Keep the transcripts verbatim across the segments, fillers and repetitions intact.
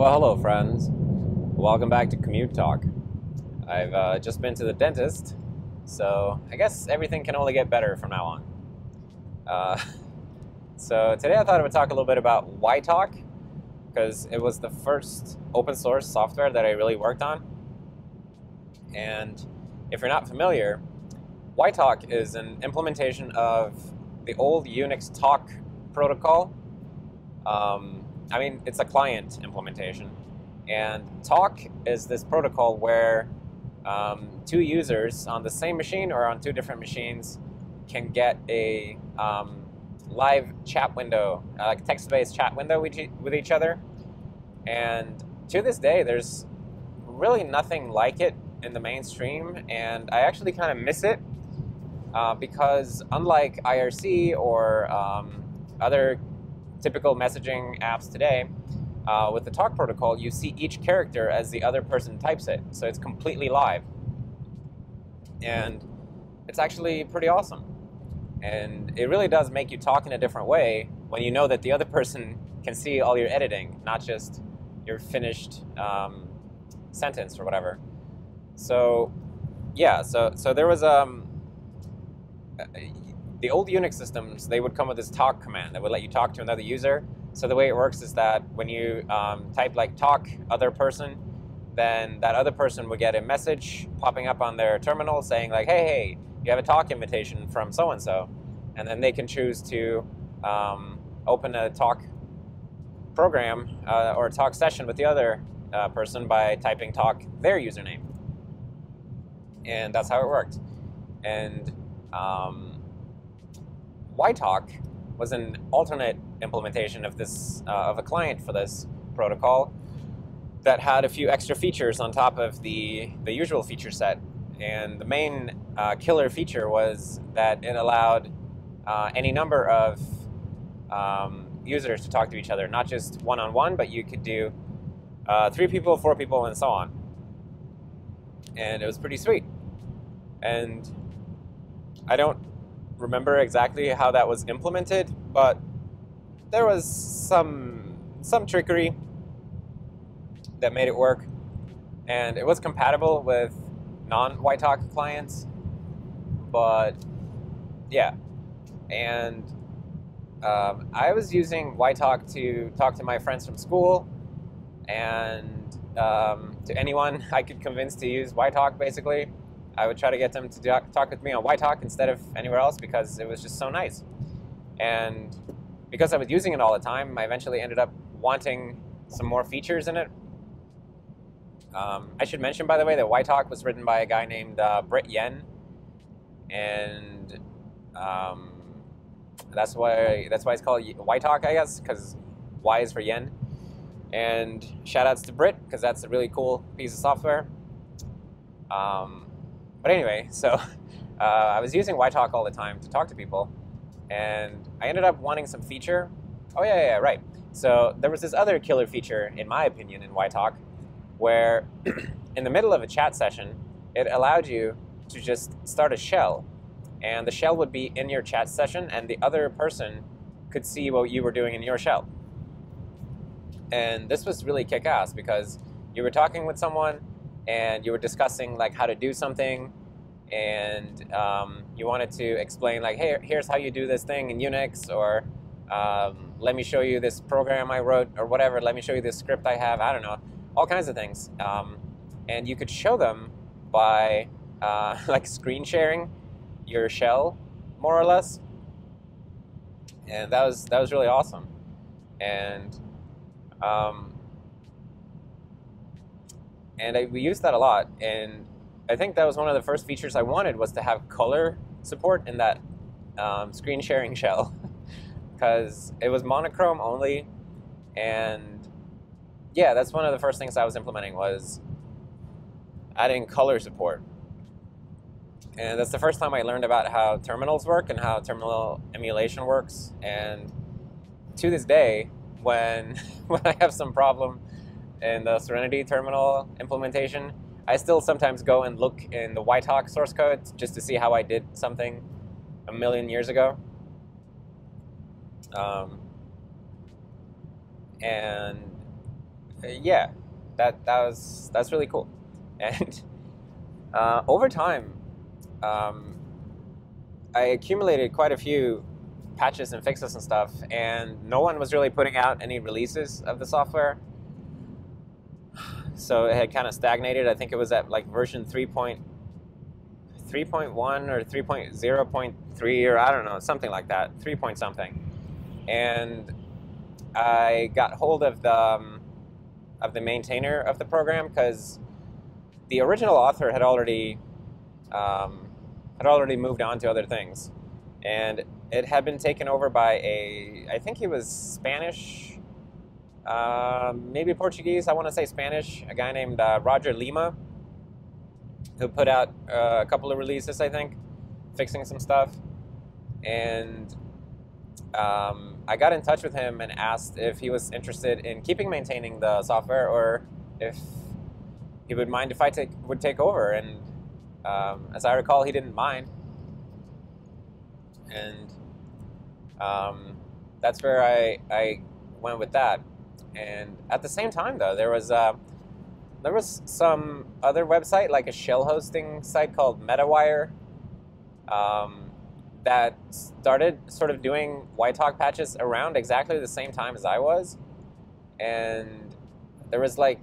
Well, hello friends. Welcome back to Commute Talk. I've uh, just been to the dentist, so I guess everything can only get better from now on. Uh, so today I thought I would talk a little bit about Y Talk, because it was the first open source software that I really worked on. And if you're not familiar, Y Talk is an implementation of the old Unix talk protocol. Um, I mean, it's a client implementation. And talk is this protocol where um, two users on the same machine or on two different machines can get a um, live chat window, uh, like text-based chat window with, with each other. And to this day, there's really nothing like it in the mainstream. And I actually kind of miss it uh, because unlike I R C or um, other typical messaging apps today, uh, with the talk protocol, you see each character as the other person types it. So it's completely live. And it's actually pretty awesome. And it really does make you talk in a different way when you know that the other person can see all your editing, not just your finished um, sentence or whatever. So yeah, so, so there was um, the old Unix systems, they would come with this talk command that would let you talk to another user. So the way it works is that when you um, type like talk other person, then that other person would get a message popping up on their terminal saying like, hey, hey, you have a talk invitation from so-and-so. And then they can choose to um, open a talk program uh, or a talk session with the other uh, person by typing talk their username. And that's how it worked. And um, Y Talk was an alternate implementation of this uh, of a client for this protocol that had a few extra features on top of the, the usual feature set. And the main uh, killer feature was that it allowed uh, any number of um, users to talk to each other, not just one-on-one, but you could do uh, three people, four people, and so on. And it was pretty sweet. And I don't remember exactly how that was implemented, but there was some, some trickery that made it work. And it was compatible with non Y Talk clients, but yeah. And um, I was using Y Talk to talk to my friends from school and um, to anyone I could convince to use Y Talk, basically. I would try to get them to talk with me on Y Talk instead of anywhere else because it was just so nice. And because I was using it all the time, I eventually ended up wanting some more features in it. Um, I should mention, by the way, that Y Talk was written by a guy named uh, Britt Yen, and um, that's why that's why it's called Y Talk, I guess, because Y is for Yen. And shoutouts to Britt, because that's a really cool piece of software. Um, but anyway, so uh, I was using Y Talk all the time to talk to people, and I ended up wanting some feature. Oh yeah, yeah, yeah, right. So there was this other killer feature, in my opinion, in Y Talk, where in the middle of a chat session, it allowed you to just start a shell. And the shell would be in your chat session, and the other person could see what you were doing in your shell. And this was really kick-ass because you were talking with someone, and you were discussing like how to do something, and um, you wanted to explain like, hey, here's how you do this thing in Unix, or um, let me show you this program I wrote, or whatever, let me show you this script I have, I don't know. All kinds of things, um, and you could show them by uh, like screen sharing your shell, more or less. And that was that was really awesome. And um, and I, we used that a lot. And I think that was one of the first features I wanted, was to have color support in that um, screen sharing shell, because it was monochrome only. And yeah, that's one of the first things I was implementing, was adding color support. And that's the first time I learned about how terminals work and how terminal emulation works. And to this day, when, when I have some problem in the Serenity terminal implementation, I still sometimes go and look in the Y Talk source code just to see how I did something a million years ago. Um, and uh, yeah, that that was that's really cool. And uh, over time, um, I accumulated quite a few patches and fixes and stuff, and no one was really putting out any releases of the software. So it had kind of stagnated. I think it was at like version three point three point one or three point zero point three or I don't know, something like that, three point something. And I got hold of the, um, of the maintainer of the program, because the original author had already, um, had already moved on to other things. And it had been taken over by a, I think he was Spanish, uh, maybe Portuguese, I want to say Spanish, a guy named uh, Roger Lima, who put out uh, a couple of releases, I think, fixing some stuff. And um, I got in touch with him and asked if he was interested in keeping maintaining the software, or if he would mind if I take, would take over. And um, as I recall, he didn't mind. And um, that's where I, I went with that. And at the same time, though, there was uh, there was some other website, like a shell hosting site called Metawire, um, that started sort of doing Y talk patches around exactly the same time as I was. And there was like,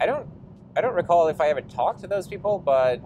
I don't I don't recall if I ever talked to those people, but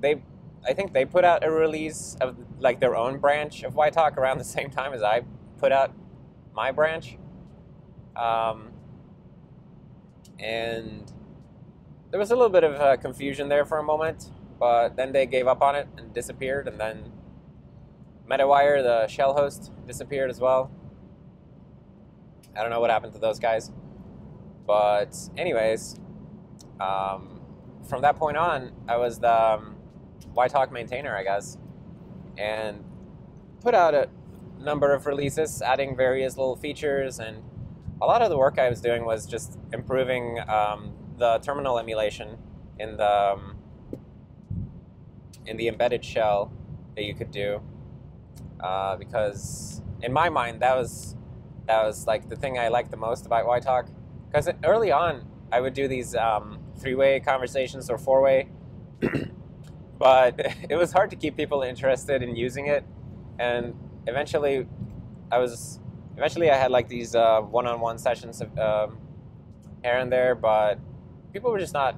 they. I think they put out a release of like their own branch of Y talk around the same time as I put out my branch. Um, and there was a little bit of uh, confusion there for a moment, but then they gave up on it and disappeared. And then Metawire, the shell host, disappeared as well. I don't know what happened to those guys. But anyways, um, from that point on, I was the... Um, Y talk maintainer, I guess, and put out a number of releases, adding various little features, and a lot of the work I was doing was just improving um, the terminal emulation in the um, in the embedded shell that you could do, uh, because in my mind that was that was like the thing I liked the most about Y talk, because early on I would do these um, three-way conversations or four-way. But it was hard to keep people interested in using it, and eventually, I was eventually I had like these uh, one-on-one sessions of, um, here and there, but people were just not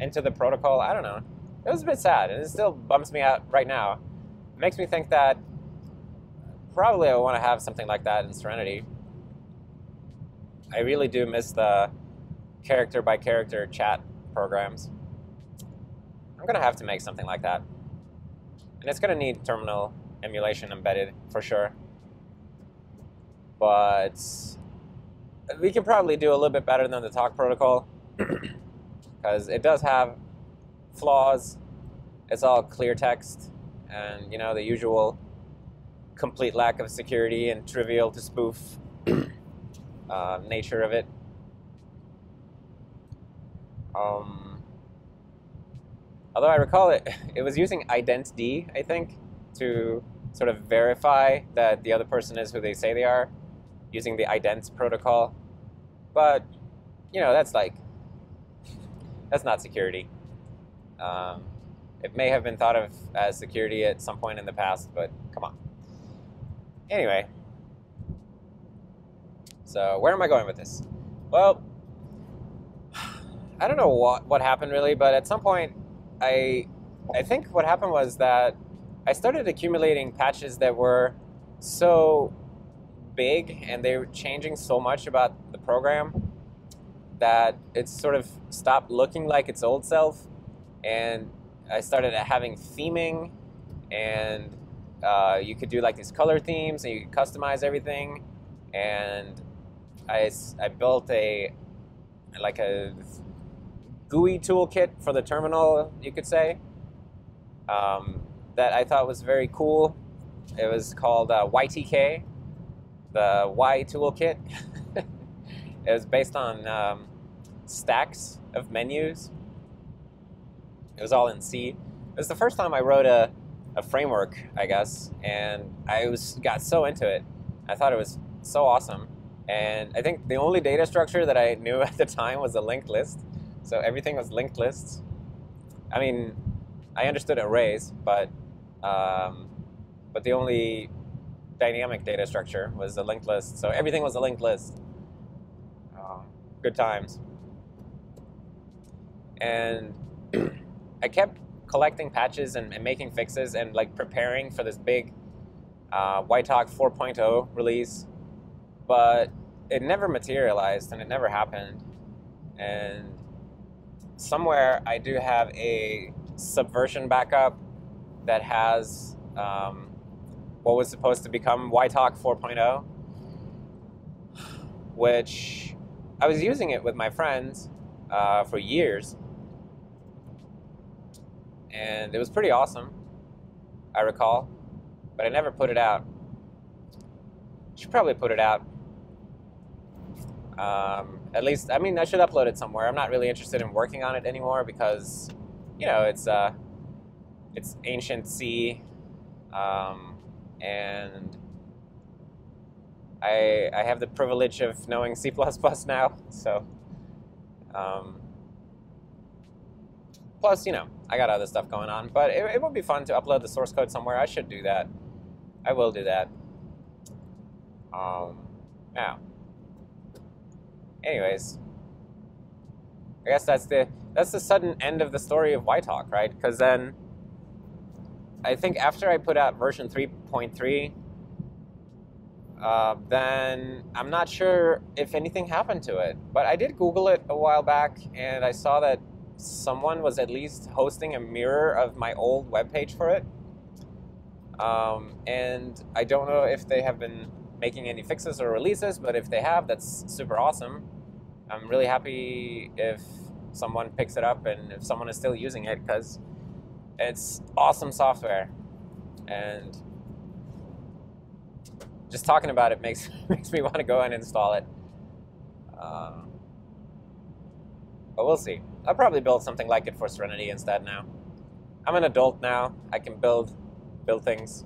into the protocol. I don't know. It was a bit sad, and it still bums me out right now. It makes me think that probably I want to have something like that in Serenity. I really do miss the character-by-character chat programs. I'm gonna have to make something like that, and it's gonna need terminal emulation embedded for sure. But we can probably do a little bit better than the talk protocol, because it does have flaws. It's all clear text, and you know the usual complete lack of security and trivial to spoof uh, nature of it. Um. Although I recall it, it was using Idents D, I think, to sort of verify that the other person is who they say they are, using the Idents protocol. But, you know, that's like, that's not security. Um, it may have been thought of as security at some point in the past, but come on. Anyway, so where am I going with this? Well, I don't know what, what happened really, but at some point, I, I think what happened was that I started accumulating patches that were so big and they were changing so much about the program that it sort of stopped looking like its old self, and I started having theming, and uh, you could do like these color themes and you could customize everything, and I, I built a like a G U I toolkit for the terminal, you could say, um, that I thought was very cool. It was called uh, Y T K, the Y toolkit. It was based on um, stacks of menus. It was all in C. It was the first time I wrote a, a framework, I guess, and I was got so into it. I thought it was so awesome. And I think the only data structure that I knew at the time was a linked list. So everything was linked lists. I mean, I understood arrays, but um, but the only dynamic data structure was a linked list. So everything was a linked list. Um, good times. And I kept collecting patches and, and making fixes and like preparing for this big uh, Y talk four point oh release, but it never materialized and it never happened. And somewhere I do have a subversion backup that has um, what was supposed to become Y talk four point oh, which I was using it with my friends uh, for years. And it was pretty awesome, I recall, but I never put it out. Should probably put it out. Um, at least, I mean, I should upload it somewhere. I'm not really interested in working on it anymore because, you know, it's uh, it's ancient C, um, and I I have the privilege of knowing C plus plus now. So, um, plus, you know, I got other stuff going on, but it, it would be fun to upload the source code somewhere. I should do that. I will do that. Um, now, anyways, I guess that's the that's the sudden end of the story of Y talk, right? Because then, I think after I put out version three point three, uh, then I'm not sure if anything happened to it. But I did Google it a while back, and I saw that someone was at least hosting a mirror of my old webpage for it. Um, and I don't know if they have been making any fixes or releases, but if they have, that's super awesome. I'm really happy if someone picks it up and if someone is still using it, because it's awesome software. And just talking about it makes, makes me want to go and install it. Um, But we'll see. I'll probably build something like it for Serenity instead now. I'm an adult now. I can build build things.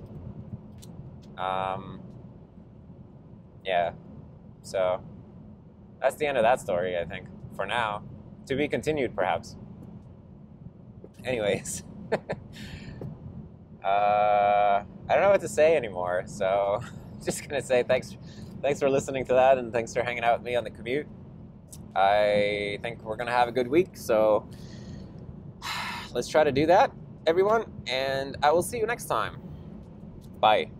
Um, yeah. So that's the end of that story, I think, for now. To be continued, perhaps. Anyways. uh, I don't know what to say anymore, so I'm just going to say thanks, thanks for listening to that, and thanks for hanging out with me on the commute. I think we're gonna have a good week, so let's try to do that, everyone, and I will see you next time. Bye.